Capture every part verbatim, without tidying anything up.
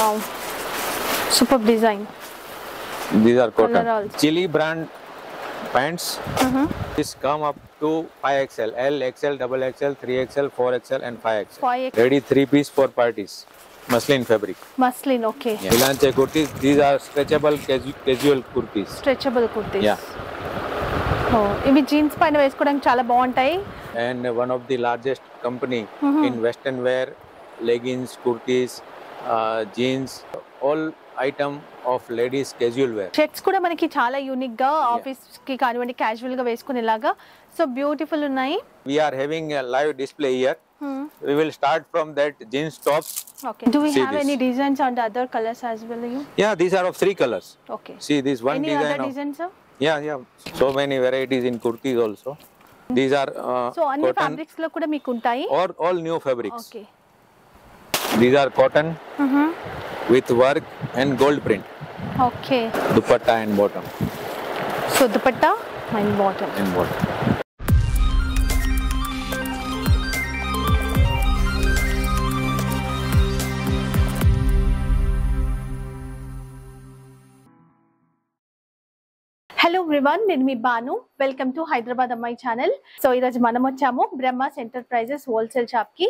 Wow, superb design. These are cotton. Chili brand pants. Mm-hmm. This come up to five X L, L, X L, double X L, three X L, four X L, and five X L. five X L. Ready three piece for parties. Muslin fabric. Muslin, okay. Yeah. Milange kurtis. These are stretchable casual kurtis. Stretchable kurtis. Yeah. Oh, even jeans paina vesukodaniki chala baguntayi. And one of the largest company mm-hmm. in western wear, leggings, kurtis, uh, jeans, all item of ladies casual wear. Shirts kuda manaki chala unique ga office ki kaanivandi casual ga vesukunilaga. So beautiful unnai. We are having a live display here. Hmm. We will start from that jeans tops. Okay. Do we see have this. any designs on the other colors as well? You? Yeah, these are of three colors. Okay. See this one any design. Any other designs, sir? Yeah, yeah. So many varieties in kurtis also. Hmm. These are uh, so any fabrics lo kuda meeku untayi. Or all new fabrics. Okay. These are cotton mm-hmm. with work and gold print. Okay. Dupatta and bottom. So dupatta and bottom. And bottom. Hello everyone, నేను మీ Banu. Welcome to Hyderabad Ammai channel. So ఈరోజు మనం వచ్చాము Brahmas enterprises wholesale shop కి.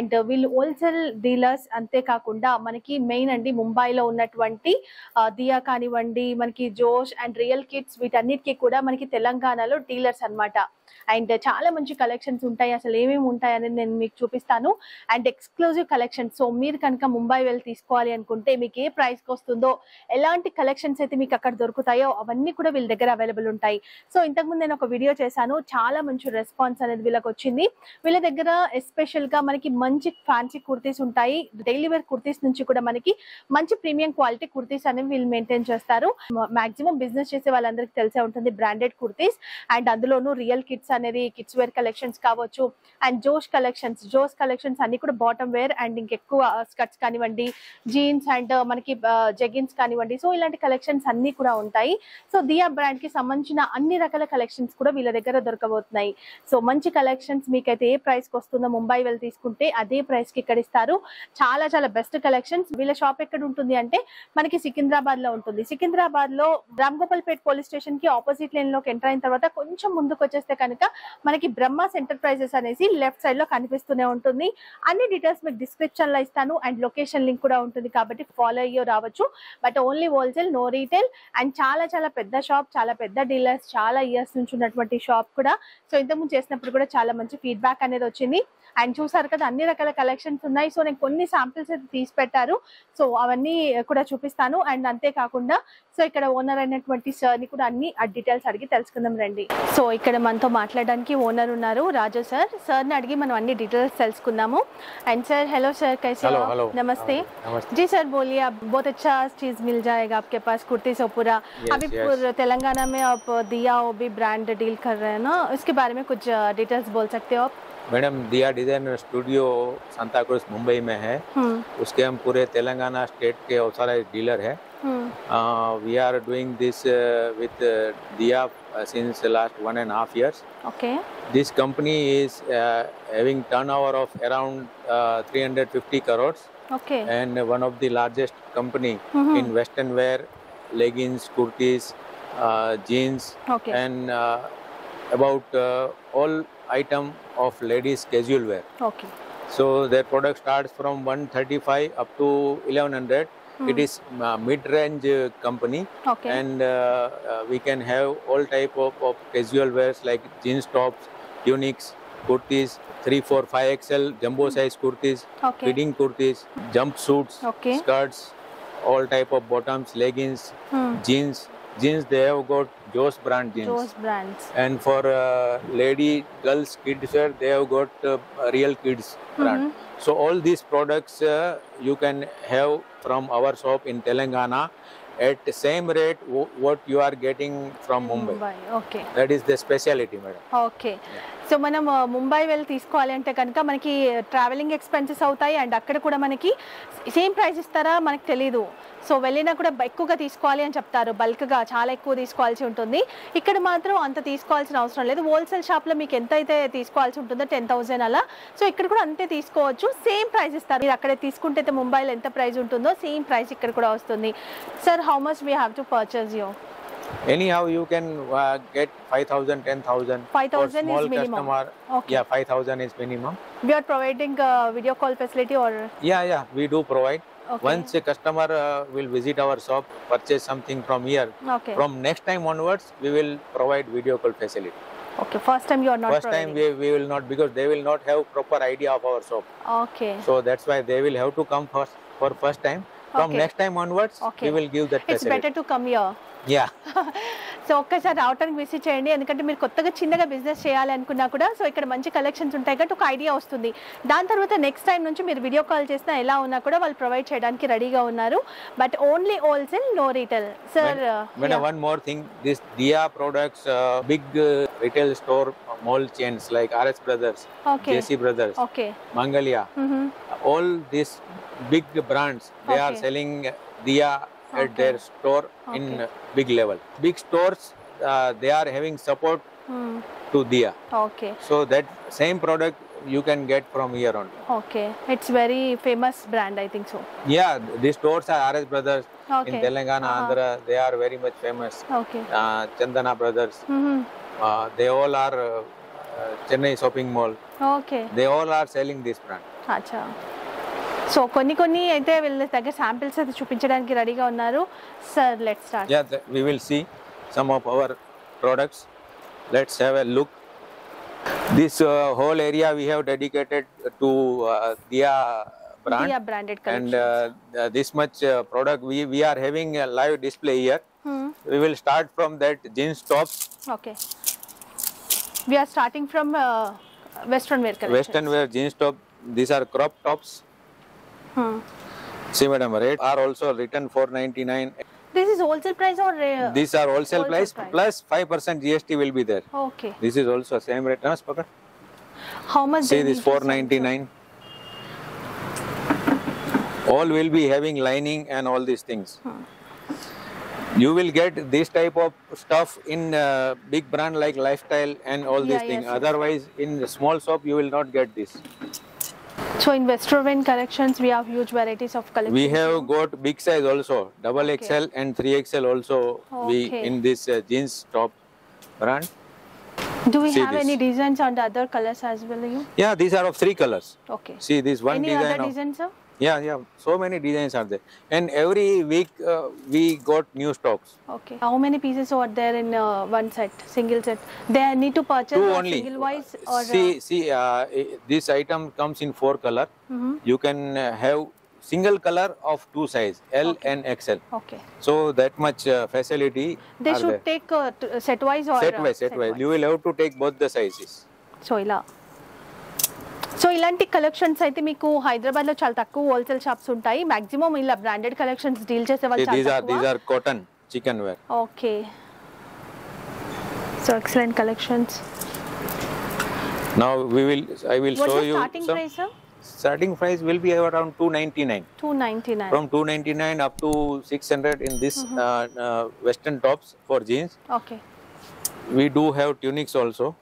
And uh, will wholesale dealers ante kaakunda manaki main andi Mumbai lo unnatuvanti uh, D I A kaanivandi manaki Josh and Real Kids vitannitiki kuda manaki Telangana lo dealers anamata. And chaala manchi collections untayi asalu em em untayi anedi nenu meeku chupistanu and exclusive collections. So meer kanaka Mumbai velli teeskovali anukunte meeke price kostundo elanti collections aithe meeku akkada dorukutayo avanni kuda vill daggara available untayi. So intaku mundu nenu oka video chesanu, chaala manchi response anedi villaku ochindi. Villa daggara special ga manaki manchi fancy kurtis untayi, daily wear kurtis nunchi kuda manaki manchi premium quality kurtis anevi vill maintain chestaru. Maximum business chese vallandariki telise untundi branded kurtis and andulonu Real Kids అనేది kids wear collections కావచ్చు and Josh collections Josh collections అన్ని కూడా bottom wear and ఇంకెక్కువ skirts కానివ్వండి, jeans and మనకి jeggings కానివ్వండి, so ఇలాంటి collections అన్ని కూడా ఉంటాయి. సో దియా బ్రాండ్ కి సంబంధించిన అన్ని రకాల కలెక్షన్స్ కూడా వీళ్ళ దగ్గర దొరకబోతున్నాయి. సో మంచి కలెక్షన్స్ మీకైతే ఏ ప్రైస్కి వస్తుందో ముంబై వెళ్ళి తీసుకుంటే అదే ప్రైస్కి ఇక్కడ ఇస్తారు. చాలా చాలా బెస్ట్ కలెక్షన్స్. వీళ్ళ షాప్ ఎక్కడ ఉంటుంది అంటే మనకి సికింద్రాబాద్ లో ఉంటుంది. సికింద్రాబాద్ లో రామ్ గోపాల్పేట్ పోలీస్ స్టేషన్ కి ఆపోజిట్ లైన్ లోకి ఎంటర్ అయిన తర్వాత కొంచెం ముందుకు వచ్చేస్తే కనుక మనకి బ్రహ్మాస్ ఎంటర్ప్రైజెస్ అనేసి లెఫ్ట్ సైడ్ లో కనిపిస్తూనే ఉంటుంది. అన్ని డీటెయిల్స్ మీకు డిస్క్రిప్షన్ లో ఇస్తాను అండ్ లొకేషన్ లింక్ కూడా ఉంటుంది కాబట్టి ఫాలో అయ్యో రావచ్చు. But only wholesale, no retail. And చాలా చాలా పెద్ద షాప్, చాలా పెద్ద డీలర్స్, చాలా ఇయర్స్ నుంచి ఉన్నటువంటి షాప్ కూడా. సో ఇంతకుముందు చేసినప్పుడు కూడా చాలా మంచి ఫీడ్బ్యాక్ అనేది వచ్చింది. అండ్ చూసారు కదా అన్ని రకాల కలెక్షన్స్ ఉన్నాయి. సో నేను కొన్ని శాంపిల్స్ అయితే తీసి పెట్టారు. సో అవన్నీ కూడా చూపిస్తాను. అండ్ అంతేకాకుండా సో ఇక్కడ ఓనర్ అయినటువంటి సార్ని కూడా అన్ని ఆ డీటెయిల్స్ అడిగి తెలుసుకుందాం రండి. సో ఇక్కడ మనతో మాట్లాడడానికి ఓనర్ ఉన్నారు, రాజు సార్. సార్ని అడిగి మనం అన్ని డీటెయిల్స్ తెలుసుకుందాము. అండ్ సార్ హలో సార్, కైసే హలో నమస్తే జీ సార్ బోలియే. బహుత్ అచ్చా చీజ్ మిల్ జాయేగా ఆప్కే పాస్ కుర్తీస్ పూరా. అభి తెలంగాణ మే ఆప్ Diya O B brand deal కర్ రహే హై నా, ఇస్కే బారే మే కుచ్ డీటెయిల్స్ బోల్ సక్తే హో ఆప్? Madam Diya design studio Santacruz Mumbai में है. उसके हम पूरे तेलंगाना स्टेट के और सारे डीलर है. We are doing this with Diya since last one and half years. Okay. This company is having turnover of around three hundred fifty crores. Okay. And one of the largest company in western wear, leggings, kurtis, jeans and about uh, all item of ladies casual wear. Okay. So their product starts from one thirty-five up to eleven hundred. Hmm. It is uh, mid-range uh, company. Okay. And uh, uh, we can have all type of, of casual wears like jeans tops, tunics, kurtis, three, four, five X L, jumbo hmm. size kurtis, okay. fitting kurtis, jumpsuits, okay. skirts, all type of bottoms, leggings, hmm. jeans. Jeans they have got Josh brand jeans. Josh brands. And for uh, lady, girls, kids wear they have got uh, Real Kids brand. Mm-hmm. So all these products uh, you can have from our shop in Telangana at the same rate what you are getting from Mumbai. Mumbai. Okay. That is the speciality, madam. Okay. Yeah. So, manam uh, Mumbai will teeskovali kanaka manaki traveling expenses avutayi and akkada kuda manaki same price istara manaki teliyadu. So, vellina kuda ekkuva teeskovali ani cheptaru. Bulk ga chaala ekkuva teeskovalsi untundi. Ikkada matram anta teeskovalsina avasaram ledhu. Wholesale shop lo meeku enta aithe teeskovalsi untundo ten thousand ala. So, ikkada kuda ante teeskovachu. Same price istara. Meer akkade teeskunte the Mumbai lo enta price untundo same price ikkada kuda vastundi. Sir, how much we have to purchase here? Anyhow, you can uh, get five thousand, ten thousand. five thousand is minimum. Customer, okay. Yeah, five thousand is minimum. We are providing uh, video call facility or? Yeah, yeah, we do provide. Okay. Once a customer uh, will visit our shop, purchase something from here. Okay. From next time onwards, we will provide video call facility. Okay, first time you are not. First providing. Time we, we will not, because they will not have proper idea of our shop. Okay. So that's why they will have to come first for first time. From okay. next time onwards, okay. we will give that facility. It's better to come here. Yeah. So, okay, sir, outer visit cheyandi endukante meer kottaga chinnaga business cheyali anukunna kuda so ikkada manchi collections untayi ga toka idea ostundi. Dan tarvata next time nunchi meer video call chesina ela unna kuda vallu provide cheyadaniki ready ga unnaru but only wholesale no retail. Sir, when, when yeah. one more thing, this D I A products uh, big uh, retail store mall chains like R S Brothers, okay. J C Brothers, okay. Mangalia, mm-hmm. all these big brands they okay. are selling D I A at okay. their store okay. in big level. Big stores, uh, they are having support hmm. to D I A. Okay. So that same product you can get from here only. Okay. It's very famous brand, I think so. Yeah, these stores are R S Brothers okay. in Telangana, uh-huh. Andhra. They are very much famous. Okay. Uh, Chandana Brothers. Mm-hmm. uh, they all are uh, Chennai shopping mall. Okay. They all are selling this brand. Achha. So, konni konni aithe vellu daga samples aithe chupinchadaniki ready ga unnaru. Sir, let's start. Yeah, we will see some of our products. Let's have a look. This uh, whole area we have dedicated to uh, D I A brand. D I A branded collections. And uh, this much uh, product we we are having a live display here. Hmm. We will start from that jeans tops. Okay. We are starting from uh, western wear collections. Western wear jeans top. These are crop tops. Hmm. See, madam, rates are also written four ninety-nine. This is wholesale price or? Uh, These are wholesale, wholesale price, price plus five percent G S T will be there. Okay. This is also same rate. How much? See, this four ninety-nine. All will be having lining and all these things. Hmm. You will get this type of stuff in uh, big brand like Lifestyle and all yeah, these things. Yes, otherwise, yes. in the small shop you will not get this. So in Western Wind collections, we have huge varieties of collections. We have got big size also, double okay. X L and three X L also. Okay. We in this uh, jeans top brand. Do we See have this. Any designs on the other colors as well? You? Yeah, these are of three colors. Okay. See this one any design. Any other designs, sir? Yeah, yeah. So many designs are there, and every week uh, we got new stocks. Okay. How many pieces are there in uh, one set, single set? They need to purchase two only. Single wise or see, uh, see. Uh, this item comes in four color. Mm-hmm. You can uh, have single color of two size, L okay. and X L. Okay. So that much uh, facility. They should there. Take uh, set wise or set wise. Set, set wise. wise. You will have to take both the sizes. So ila. So, ilanti collections aithe meeku Hyderabad lo chaala takku wholesale shops untayi. Maximum illa branded collections deal chese vallu chaala. These are these are cotton chicken wear. Okay. So excellent collections. Now we will I will What's show you. What's starting some, price, sir? Starting price will be around two ninety-nine. two ninety-nine. From two ninety-nine up to six hundred in this mm-hmm. uh, uh, western tops for jeans. Okay. We do have tunics also,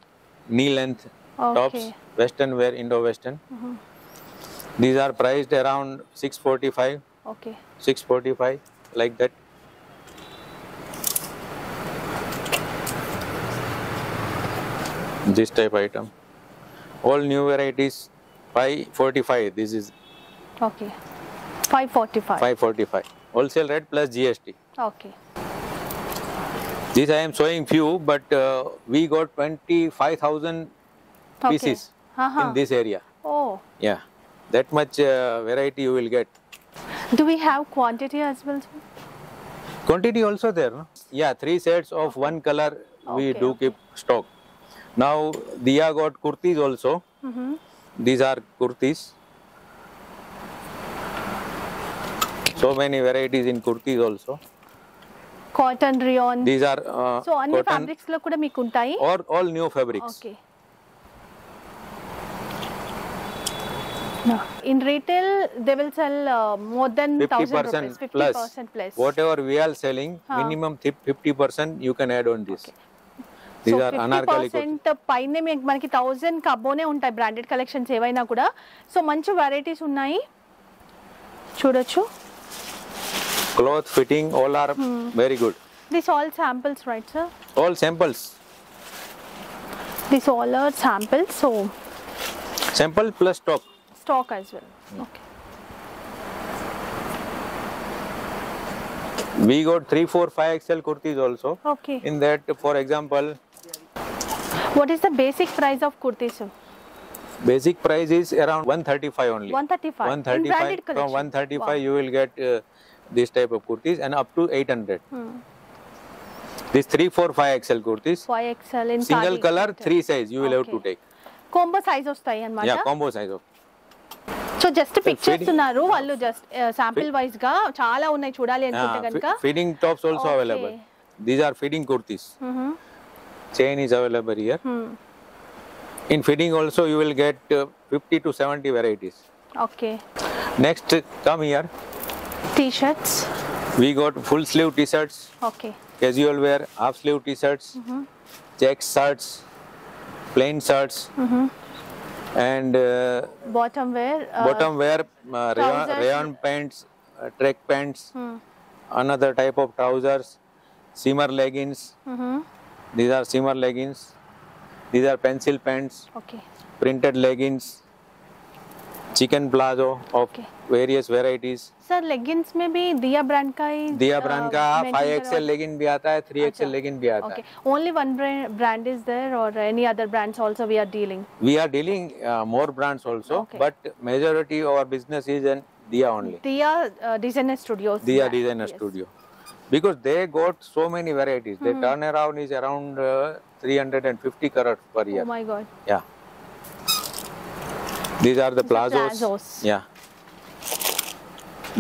knee length okay. tops. Western wear, Indo-Western. Mm-hmm. These are priced around six forty-five. Okay. six forty-five, like that. This type item. All new varieties, five forty-five. This is. Okay. five forty-five. five forty-five. Wholesale rate plus G S T. Okay. These I am showing few, but uh, we got twenty-five thousand okay. pieces. Uh-huh. In this area. Oh. Yeah. That much uh, variety you will get. Do we have quantity as well, sir? Quantity also there, no? Yeah, three sets of one color we okay, do okay. keep stock. Now, Diya got kurtis also. Mm-hmm. These are kurtis. So many varieties in kurtis also. Cotton, rayon. These are uh, so all fabrics lo kuda meeku untayi. Or all new fabrics. Okay. No. In retail, they will sell uh, more than fifty thousand rupees, fifty percent plus. Whatever we are selling, huh. minimum fifty percent you can add on this. Okay. These so are anarchalic. fifty percent paine me manaki one thousand kabone untai branded collections evaina kuda. So manchu varieties unnayi. Chudachu. Cloth fitting all are hmm. very good. These all samples, right, sir? All samples. These all are samples. So sample plus stock. Stock as well. Okay. We got three, four, five X L kurtis also. Okay. In that, for example. What is the basic price of kurtis? Basic price is around one thirty-five only. one thirty-five. one thirty-five. In branded collection. From one thirty-five, wow. you will get uh, this type of kurtis and up to eight hundred. Hmm. This three, four, five X L kurtis. five X L in single thali color, thali. three size you will okay. have to take. Combo size of style and yeah, combo size of. So just pictures unnaru vallu just uh, sample wise ga chaala unnai chudali anukunte ganka feeding tops also okay. available. These are feeding kurtis. Mm -hmm. Chain is available here. Mm. In feeding also you will get uh, fifty to seventy varieties. Okay. Next come here. T-shirts. We got full sleeve T-shirts. Okay. Casual wear, half sleeve T-shirts, mm -hmm. check shirts, plain shirts. Mm -hmm. And uh, bottom wear, uh, bottom wear, uh, rayon, rayon pants, uh, track pants, hmm. another type of trousers, seamer leggings. Mm-hmm. These are seamer leggings. These are pencil pants. Okay. Printed leggings. Chicken plazo of okay. various varieties. Sir, leggings में भी दिया brand का ही. दिया brand का five X L legging भी आता है, three X L legging भी आता है. Okay, only one brand brand is there or any other brands also we are dealing? We are dealing uh, more brands also, okay. but majority of our business is in Diya only. Diya uh, Designer Studios. Diya Designer yes. Studio, because they got so many varieties. Mm-hmm. Their turnaround is around uh, three hundred fifty carats per year. Oh my God. Yeah. These are the plazos. plazos. Yeah.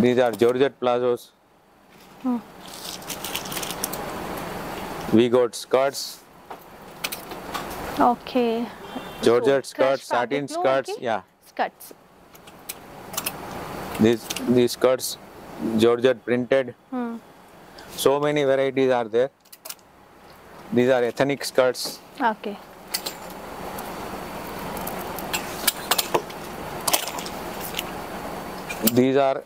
These are Georgette plazos. Hmm. We got skirts. Okay. Georgette so, skirts, satin skirts. Okay. Yeah. Skirts. These these skirts, Georgette printed. Hmm. So many varieties are there. These are ethnic skirts. Okay. These are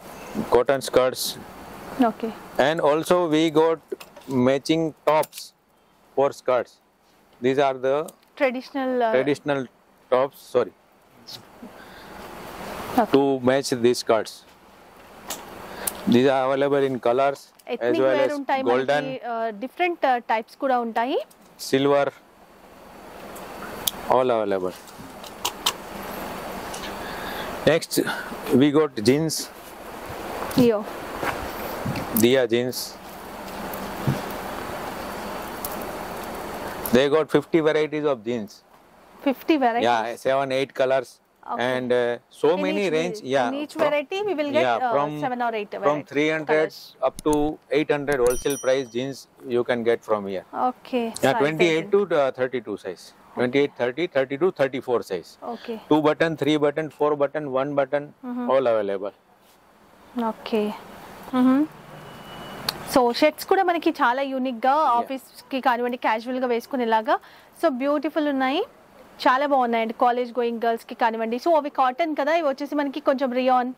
cotton skirts. Okay. And also we got matching tops for skirts. These are the traditional uh, traditional tops. Sorry. Okay. To match these skirts. These are available in colors ethnic as well as untai golden. Manki, uh, different uh, types kuda untai. Silver. All available. Next, we got jeans. Yo. Dia jeans. They got fifty varieties of jeans. fifty varieties? Yeah, seven, eight colors. Okay. And uh, so in many range. Way, yeah. In each from, variety, we will get yeah, from, uh, seven or eight varieties. From three hundred colors. Up to eight hundred wholesale price jeans you can get from here. Okay. Yeah, twenty-eight to thirty-two size. twenty-eight, thirty, thirty-two, thirty-four size. Okay. Two button, three button, four button, one button, mm-hmm. all available. Okay. Mm-hmm. So shirts kuda manaki chala unique ga office ki kanivandi casual ga vesukunelaga. So beautiful unnai. Chala bagunnai college going girls ki kanivandi. So avi cotton kada ivi vachesi manaki koncham rayon.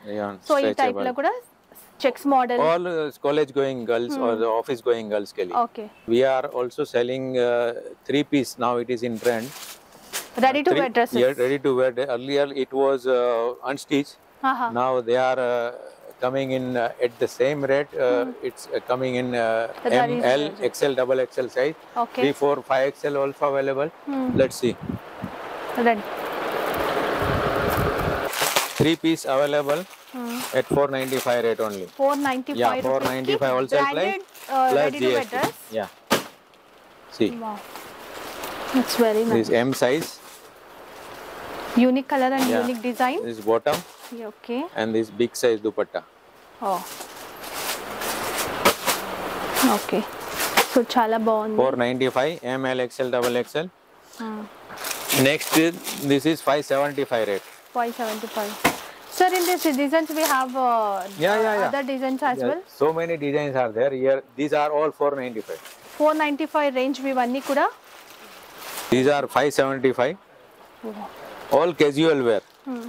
So ee type la kuda checks model. All uh, college going girls hmm. or the office going girls ke liye. Okay. We are also selling uh, three piece now. It is in trend. Ready uh, to three, wear dresses. Yeah, ready to wear. Earlier it was uh, unstitched. Uh-huh. Now they are uh, coming in uh, at the same rate. Uh, hmm. It's uh, coming in uh, M, L, X L, double X L size. Okay. Three, four, five X L also available. Hmm. Let's see. Ready. Three piece available. Hmm. At four ninety-five rate only. four ninety-five. Yeah, four ninety-five also branded, uh, plus G S T. Yeah. See. Wow. It's very nice. This M size. Unique color and yeah. unique design. This bottom. Yeah, okay. And this big size dupatta. Oh. Okay. So చాలా బాగుంది. Four ninety five M L XL double XL. Next this is five seventy five rate. Five seventy five. Sir, in these designs we have uh, yeah, yeah, yeah. other designs as yeah. well. So many designs are there here. These are all four ninety-five. four ninety-five range we vanni kuda. These are five seventy-five. Oh. All casual wear. Hmm.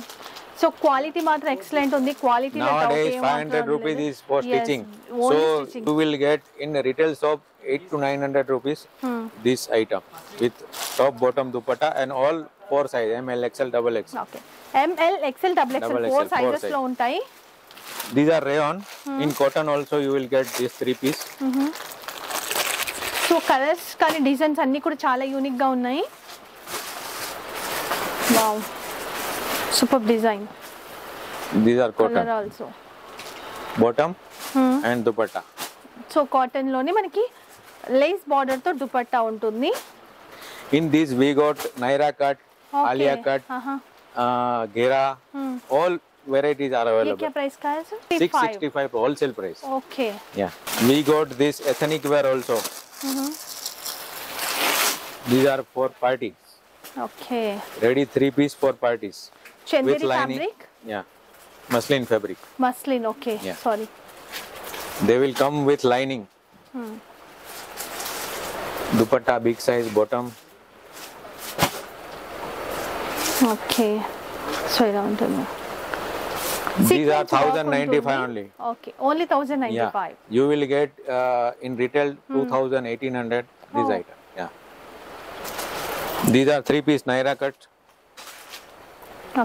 So quality matra excellent undi. Quality nowadays five hundred rupees is for yes, stitching. So stitching. You will get in retail shop eight to nine hundred rupees hmm. this item with top bottom dupatta and all four size M L X L double X L. Okay. M L X L double X L four sizes lo untayi. These are rayon hmm. in cotton also you will get this three piece. Mm -hmm. So colors kani designs anni kuda chaala unique ga unnayi. Wow, superb design. These are cotton color also bottom hmm. and dupatta. So cotton lo ne manaki lace border tho dupatta untundi. In this we got naira cut, okay. alia cut, uh -huh. uh, ghera, hmm. all varieties are available. What price ka hai sir? six sixty-five wholesale price. Okay. Yeah. We got this ethnic wear also. Mm-hmm. These are for parties. Okay. Ready three piece for parties. Chanderi fabric? Yeah. Muslin fabric. Muslin. Okay. Yeah. Sorry. They will come with lining. Hmm. Dupatta big size bottom. Okay, so around these are one thousand ninety-five only. Okay, only one thousand ninety-five. Yeah. You will get uh, in retail hmm. two thousand eighteen hundred oh. this item. Yeah. These are three piece naira cut.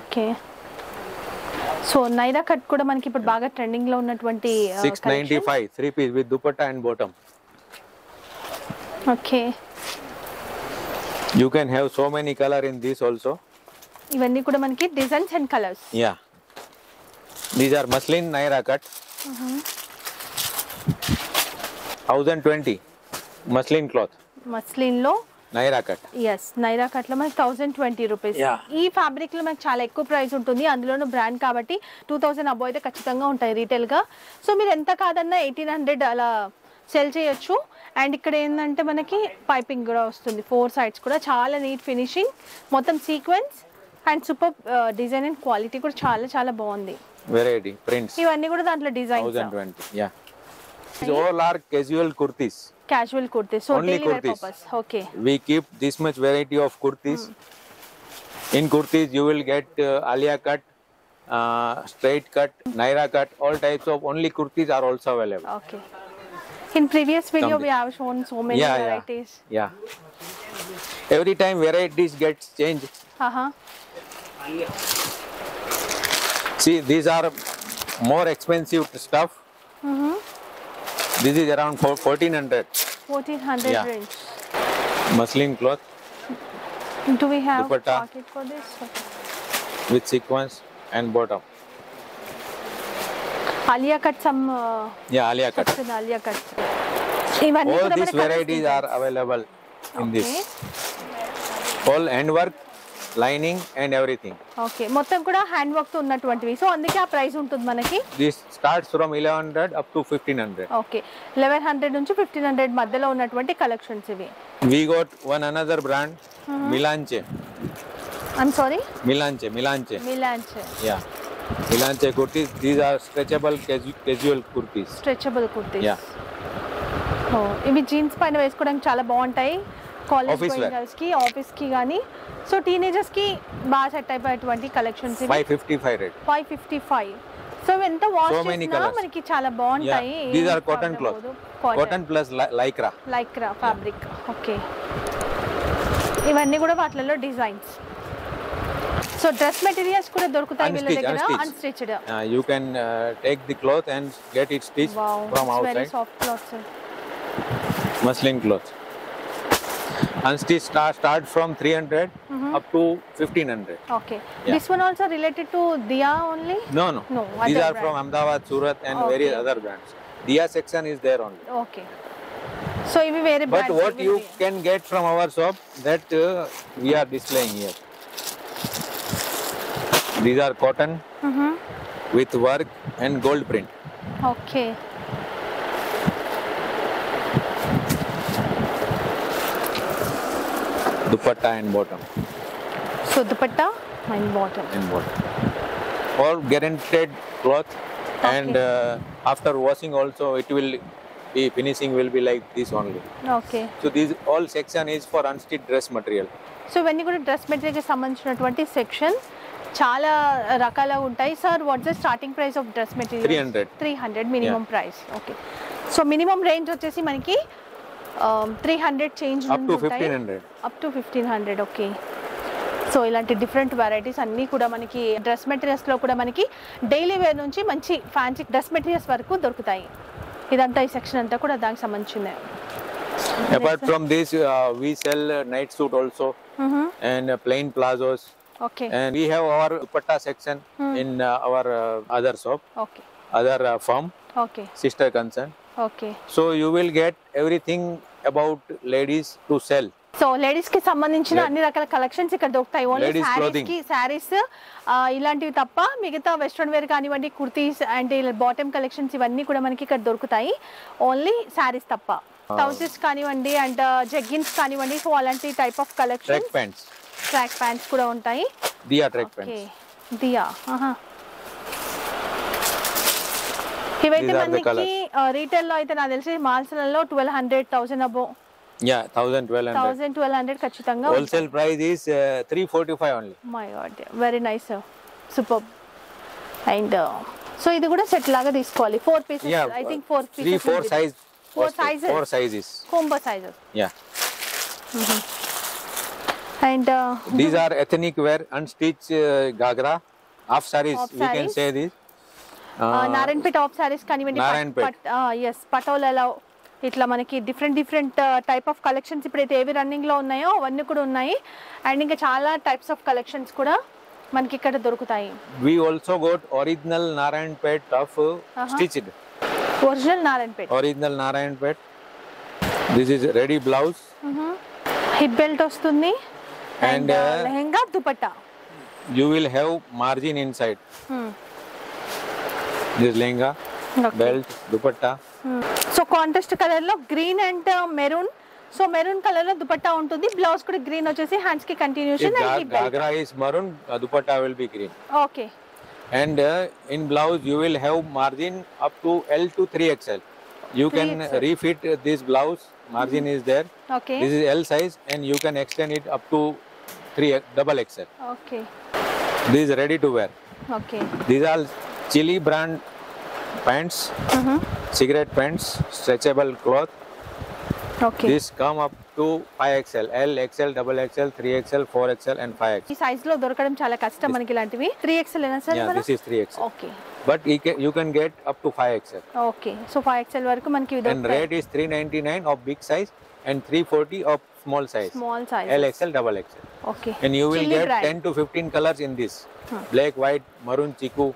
Okay. So naira cut kuda manaki ippudu baga trending lo unnatuvanti six ninety-five three piece with dupatta and bottom. Okay. You can have so many color in this also. Ivanni kuda manaki designs and colors. Yeah. These are muslin naira cut. Mhm. one thousand twenty muslin cloth. Muslin lo naira cut. Yes, naira cut lo manaki one thousand twenty rupees. Ee fabric lo manaki chaala ekku price untundi. Andulono brand kabatti two thousand above ite kachithanga untayi retail ga. So meer enta kadanna eighteen hundred ala sell cheyochu. And ఇక్కడ ఏంటంటే మనకి piping కూడా వస్తుంది, four sides కూడా చాలా neat finishing, మొత్తం sequence and super design and quality కూడా చాలా చాలా బాగుంది. వెరైటీ ప్రింట్స్ ఇవన్నీ కూడా దాంట్లో designs one thousand twenty. Yeah this all are casual kurtis. Casual kurtis so daily wear purpose. Okay, we keep this much variety of kurtis. In kurtis you will get uh, alia cut, uh, straight cut, naira cut, all types of only kurtis are also available. Okay. In previous video we have shown so many yeah, varieties. Yeah, yeah. Every time varieties gets changed. Uh-huh. See, these are more expensive stuff. Mm-hmm. This is around fourteen hundred. fourteen hundred yeah. range. Muslin cloth. Do we have dupatta pocket for this? Okay. With sequins and bottom. Alia cut some. Uh, yeah, alia cut. Alia cut. All these varieties are available in okay. this. All handwork, lining and everything. Okay. మొత్తం కూడా hand work తో ఉన్నటువంటివి. So అందుకే ఆ price ఉంటుంది మనకి. This starts from eleven hundred up to fifteen hundred. Okay. eleven hundred నుంచి fifteen hundred మధ్యలో ఉన్నటువంటి కలెక్షన్స్ ఇవి. We got one another brand, Milange. I'm sorry? Milange, Milange. Milange. Yeah. Milange kurtis. These are stretchable casual kurtis. Stretchable kurtis. Yeah. Oh, even jeans paina vesukodaniki chaala baaguntayi. College girls ki, office ki gaani. So teenagers ki baa set ayipoyatuvanti collections. five fifty-five rate. five fifty-five. So enta wash chesina maniki chaala baaguntayi. These are cotton cloth. Cotton plus lycra. Lycra fabric. Okay. ఇవన్నీ కూడా వాటిలో designs. So dress materials kuda dorkutayi villa daggara unstitched. Yeah, you can uh, take the cloth and get it stitched wow, from outside. Wow, very soft cloth sir. Muslin cloth. Unstitched start, start from three hundred mm-hmm. up to fifteen hundred. Okay. Yeah. This one also related to D I A only? No, no. No. These are brand. From Ahmedabad, Surat and okay. various other brands. D I A section is there only. Okay. So if we vary brands. But what you be... can get from our shop that uh, we are displaying here. These are cotton mm-hmm. with work and gold print. Okay. dupatta and bottom. So dupatta and bottom. And bottom. Or guaranteed cloth, okay. And uh, after washing also it will be finishing will be like this only. Okay. So this all section is for unstitched dress material. So when you go to dress material ke sambandhinatuvanti section. Chala rakala untai sir. What's the starting price of dress material? three hundred. three hundred minimum, yeah. Price. Okay. So minimum range ochesi maniki um, three hundred change up to fifteen hundred. Up to fifteen hundred. Okay. So ilanti different varieties anni kuda maniki dress materials lo kuda maniki daily wear nunchi manchi fancy dress materials varaku dorukutayi. Idantha ee section anta kuda daniki sambandhinchindi. Apart from this uh, we sell uh, night suit also, mm-hmm. And uh, plain plazos. Okay. And we have our dupatta section, hmm. in uh, our uh, other shop, okay. Other uh, firm, okay. Sister concern. Okay. So you will get everything about ladies to sell. So ladies ke sambandhinchina anni rakala collections ikkada doruktayi. Only sarees ki sarees ilantivi tappa migitha western wear kanivandi kurtis and bottom collections ivanni kuda maniki ikkada dorukutayi. Only sarees tappa. Trousers kanivandi and jeggings kanivandi, so alanti type of collections. Track pants. Track pants kuda untayi. Dia track pants. Okay. Dia. Aha. Hivaithe maniki retail lo aithe na telisi malls lallo twelve hundred thousand above. Yeah, one thousand, twelve hundred. one thousand, twelve hundred kachitanga. Wholesale price is uh, three forty-five only. My God, very nice, sir. Superb. And uh, so idu kuda set laga teeskovali. Four pieces. Yeah, I think four pieces. Three, four size. Four sizes. Four sizes. Combo sizes. Yeah. Mm -hmm. And uh, these are ethnic wear, unstitched uh, ghagra, half sarees. We can say this. Uh, uh, Narayanpet half sarees kanivandi. Narayanpet. Ah yes, patolala. Itla manaki different different uh, type of collections ipudaithe evi running lo unnayo avanni kuda unnayi, and inga chaala types of collections kuda manaki ikkada dorukutayi. We also got original Narayanpet of uh, uh-huh. Stitched. Original Narayanpet. Original Narayanpet. This is ready blouse. Uh-huh. Hip belt ostundi. And, and uh, lehenga dupatta. You will have margin inside. Hmm. This lehenga, okay. Belt, dupatta. Hmm. So contrast color lo green and uh, maroon. So maroon color lo dupatta untundi. Blouse kuda green ochesi hands ki continuation if and hip belt. Ghagra is maroon, uh, dupatta will be green. Okay. And uh, in blouse you will have margin up to L to three X L. You can refit this blouse. Margin, mm-hmm. is there. Okay. This is L size and you can extend it up to three double X L. Okay. This is ready to wear. Okay. These are Chili brand pants, mm-hmm. Cigarette pants, stretchable cloth. Okay. This come up to five X L, L, X L, double X L, three X L, four X L and five X L. This size lo dorakadam chala custom maniki lantivi. three X L ena sir? Yeah, this is three X L. Okay. But you can get up to five X L. Okay. So five X L varaku maniki idu. And rate is three ninety-nine of big size and three forty of small size. Small size. L, X L, double X L. Okay. And you will Chili get brand. ten to fifteen colors in this. Hmm. Black, white, maroon, chiku,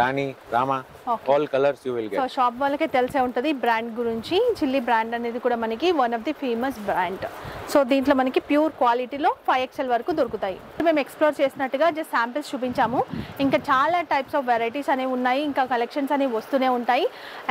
Rani, Rama, okay. All colors you will get. So shop wala ke telse untadi brand Gurunji, Chili brand anedi kuda maniki one of the famous brand. So deentlo maniki pure quality lo five X L varaku dorukutayi. Mem explore chesinattuga just samples chupinchamu. Inka chaala types of varieties ane unnayi, inka collections ane vastune untayi.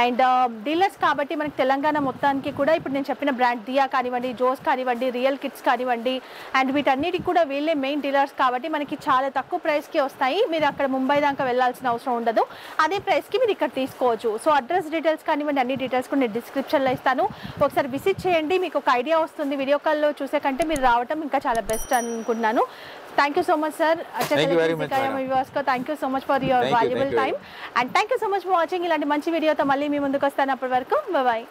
And uh, dealers kabatti maniki Telangana mottaniki kuda ippudu nenu cheppina brand D I A kanivandi, Josh kanivandi, Real Kids kanivandi, and vitanniti kuda veelle main dealers kabatti maniki chaala takku price ki vastayi. Meeru akkada Mumbai danka vellalsina avasaram ఉండదు. అదే price కి మీరు ఇక్కడ తీసుకోవచ్చు. So address details కానివ్వండి అన్ని details కూడా నేను డిస్క్రిప్షన్లో ఇస్తాను. ఒకసారి విజిట్ చేయండి, మీకు ఒక ఐడియా వస్తుంది. వీడియో కాల్లో చూసే కంటే మీరు రావటం ఇంకా చాలా బెస్ట్ అనుకుంటున్నాను. Thank you so much sir. Thank you so much for your valuable time and thank you so much for watching. ఇలాంటి మంచి వీడియోతో మళ్ళీ మీ ముందుకు వస్తాను. అప్పటి వరకు బాయ్.